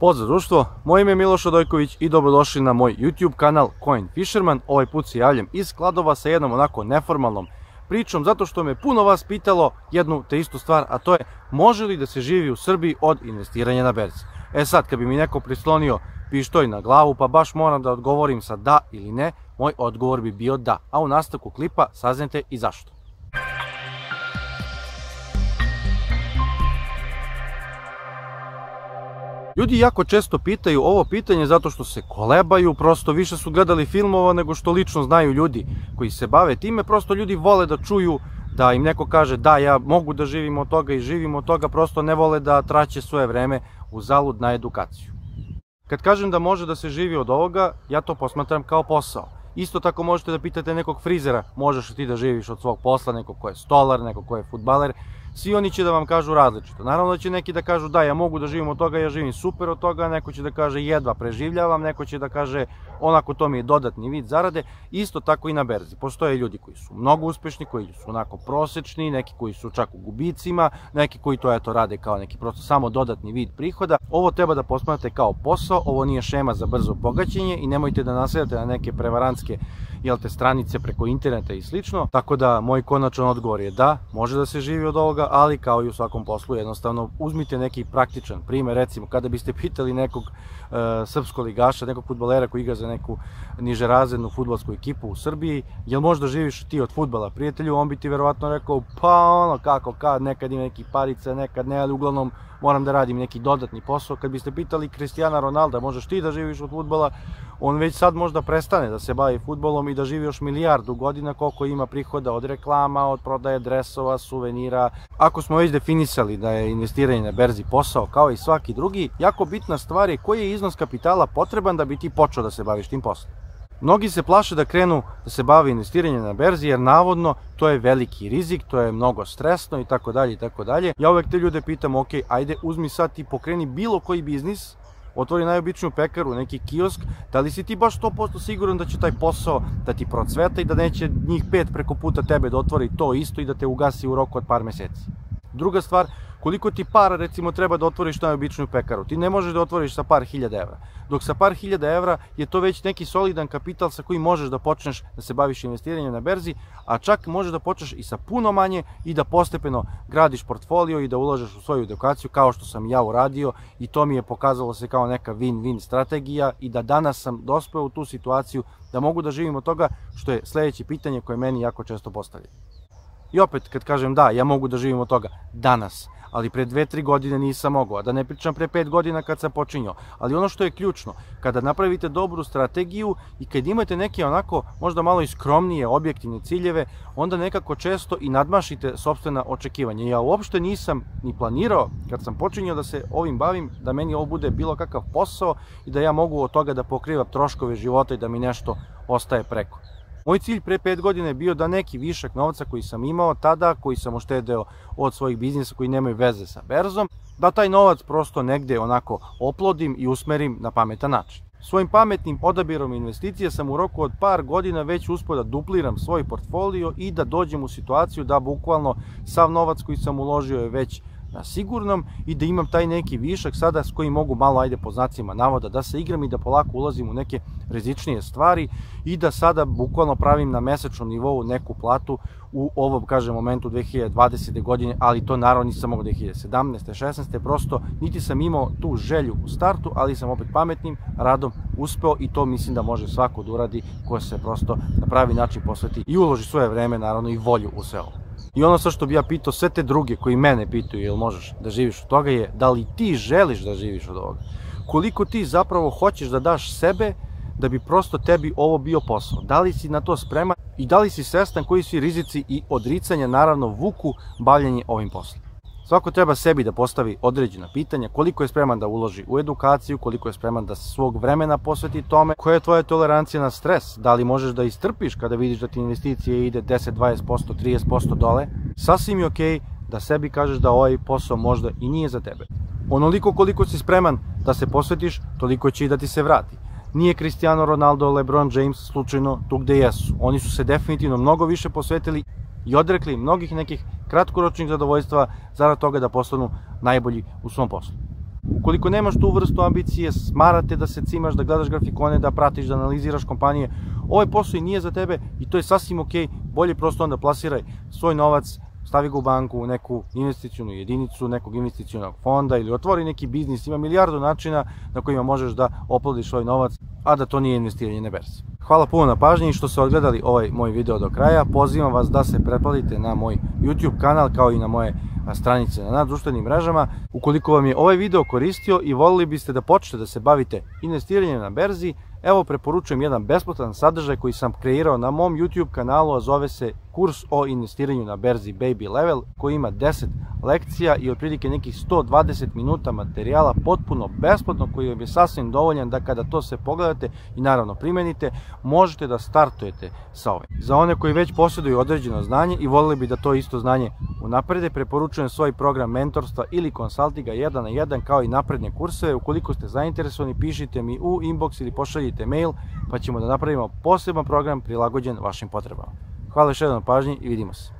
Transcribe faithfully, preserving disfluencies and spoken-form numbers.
Pozdrav društvo, moje ime je Miloš Radojković i dobrodošli na moj YouTube kanal CoinFisherman. Ovaj put se javljam iz skladova sa jednom onako neformalnom pričom, zato što me puno vas pitalo jednu te istu stvar, a to je može li da se živi u Srbiji od investiranja na berzi. E sad, kad bi mi neko prislonio pištolj na glavu, pa baš moram da odgovorim sa da ili ne, moj odgovor bi bio da, a u nastavku klipa saznajte i zašto. Ljudi jako često pitaju ovo pitanje zato što se kolebaju, prosto više su gledali filmova nego što lično znaju ljudi koji se bave time, prosto ljudi vole da čuju da im neko kaže da ja mogu da živim od toga i živim od toga, prosto ne vole da traće svoje vreme uzalud na edukaciju. Kad kažem da može da se živi od ovoga, ja to posmatram kao posao. Isto tako možete da pitate nekog frizera, možeš li ti da živiš od svog posla, nekog ko je stolar, nekog ko je fudbaler, svi oni će da vam kažu različito. Naravno da će neki da kažu da ja mogu da živim od toga, ja živim super od toga, neko će da kaže jedva preživljavam, neko će da kaže onako to mi je dodatni vid zarade, isto tako i na berzi. Postoje ljudi koji su mnogo uspešni, koji su onako prosečni, neki koji su čak u gubicima, neki koji to eto rade kao neki prosto samo dodatni vid prihoda. Ovo treba da posmatrate kao posao, ovo nije šema za brzo bogaćenje i nemojte da nasledate na neke prevarantske jel te stranice preko interneta i slično. Tako da moj konačan odgovor je da, može da se živi od ovoga, ali kao i u svakom poslu jednostavno uzmite neki praktičan primer, recimo kada biste pitali nekog e, srpskog ligaša, nekog fudbalera koji igra za neku nižerazrednu fudbalsku ekipu u Srbiji, jel možda živiš ti od fudbala prijatelju, on bi ti verovatno rekao pa ono kako kad, nekad ima neki parica, nekad ne, ali uglavnom moram da radim neki dodatni posao. Kad biste pitali Cristiana Ronalda, možeš ti da živiš od fudbala, on već sad možda prestane da se bavi fudbalom i da živi još milijardu godina koliko ima prihoda od reklama, od prodaje dresova, suvenira. Ako smo već definisali da je investiranje na berzi posao kao i svaki drugi, jako bitna stvar je koji je iznos kapitala potreban da bi ti počeo da se baviš tim poslom. Mnogi se plaše da krenu da se bave investiranje na berzi jer navodno to je veliki rizik, to je mnogo stresno i tako dalje i tako dalje. Ja uvek te ljude pitam, ok, ajde uzmi sad ti pokreni bilo koji biznis, otvori najobičniju pekaru, neki kiosk, da li si ti baš sto posto siguran da će taj posao da ti procveta i da neće njih pet preko puta tebe da otvori to isto i da te ugasi u roku od par meseci. Druga stvar, koliko ti para recimo treba da otvoriš najobičniju pekaru, ti ne možeš da otvoriš sa par hiljada evra, dok sa par hiljada evra je to već neki solidan kapital sa kojim možeš da počneš da se baviš investiranjem na berzi, a čak možeš da počneš i sa puno manje i da postepeno gradiš portfolio i da ulažeš u svoju edukaciju kao što sam ja uradio i to mi je pokazalo se kao neka win-win strategija i da danas sam dospeo u tu situaciju da mogu da živim od toga, što je sledeće pitanje koje meni jako često postavljaju. I opet, kad kažem da, ja mogu da živim od toga danas, ali pre dve tri godine nisam mogao, a da ne pričam pre pet godina kad sam počinjao. Ali ono što je ključno, kada napravite dobru strategiju i kad imate neke onako možda malo i skromnije objektivne ciljeve, onda nekako često i nadmašite sopstvena očekivanja. Ja uopšte nisam ni planirao kad sam počinjao da se ovim bavim, da meni ovo bude bilo kakav posao i da ja mogu od toga da pokrivam troškove života i da mi nešto ostaje preko. Moj cilj pre pet godina je bio da neki višak novca koji sam imao tada, koji sam uštedeo od svojih biznisa koji nemaju veze sa berzom, da taj novac prosto negde onako oplodim i usmerim na pametan način. Svojim pametnim odabirom investicija sam u roku od par godina već uspeo da dupliram svoj portfolio i da dođem u situaciju da bukvalno sav novac koji sam uložio je već na sigurnom i da imam taj neki višak sada s kojim mogu malo, ajde po znacima navoda, da se igram i da polako ulazim u neke rizičnije stvari i da sada bukvalno pravim na mesečnom nivou neku platu u ovom, kažem, momentu dve hiljade dvadesete. godine, ali to naravno nisam mogao dve hiljade sedamnaeste. šesnaeste. Prosto niti sam imao tu želju u startu, ali sam opet pametnim radom uspeo i to mislim da može svako da uradi ko se prosto na pravi način posveti i uloži svoje vreme, naravno i volju u sve ovo. I ono sa što bi ja pitao sve te druge koji mene pitaju jel možeš da živiš od toga je da li ti želiš da živiš od ovoga. Koliko ti zapravo hoćeš da daš sebe da bi prosto tebi ovo bio posao. Da li si na to spreman i da li si svestan koji su rizici i odricanja naravno vuku bavljenje ovim poslom. Svako treba sebi da postavi određena pitanja, koliko je spreman da uloži u edukaciju, koliko je spreman da svog vremena posveti tome, koja je tvoja tolerancija na stres, da li možeš da istrpiš kada vidiš da ti investicije ide deset, dvadeset posto, trideset posto dole, sasvim je okej da sebi kažeš da ovaj posao možda i nije za tebe. Onoliko koliko si spreman da se posvetiš, toliko će i da ti se vrati. Nije Cristiano Ronaldo, LeBron James slučajno tu gde jesu, oni su se definitivno mnogo više posvetili i odrekli mnogih nekih kratkoročnih zadovoljstva zarad toga da postanu najbolji u svom poslu. Ukoliko nemaš tu vrstu ambicije, smarate da se cimaš, da gledaš grafikone, da pratiš, da analiziraš kompanije, ovaj posao i nije za tebe i to je sasvim ok, bolje prosto onda plasiraj svoj novac, stavi ga u banku, u neku investicionu jedinicu, nekog investicionog fonda ili otvori neki biznis, ima milijardu načina na kojima možeš da oplodiš svoj novac, a da to nije investiranje na berzi. Hvala puno na pažnji i što ste odgledali ovaj moj video do kraja. Pozivam vas da se pretplatite na moj YouTube kanal kao i na moje stranice na društvenim mrežama. Ukoliko vam je ovaj video koristio i volili biste da počnete da se bavite investiranjem na berzi, evo preporučujem jedan besplatan sadržaj koji sam kreirao na mom YouTube kanalu, a zove se Kurs o investiranju na berzi Baby Level, koji ima deset lekcija i otprilike nekih sto dvadeset minuta materijala potpuno besplatno, koji vam je sasvim dovoljan da kada to se pogledate i naravno primenite, možete da startujete sa ovim. Za one koji već posjeduju određeno znanje i volili bi da to isto znanje unaprede, preporučujem svoj program mentorstva ili konsaltinga jedan na jedan kao i napredne kurseve. Ukoliko ste zainteresovani, pišite mi u inbox ili pošaljite mail, pa ćemo da napravimo poseban program prilagođen vašim potrebama. Hvala još jednom na pažnji i vidimo se.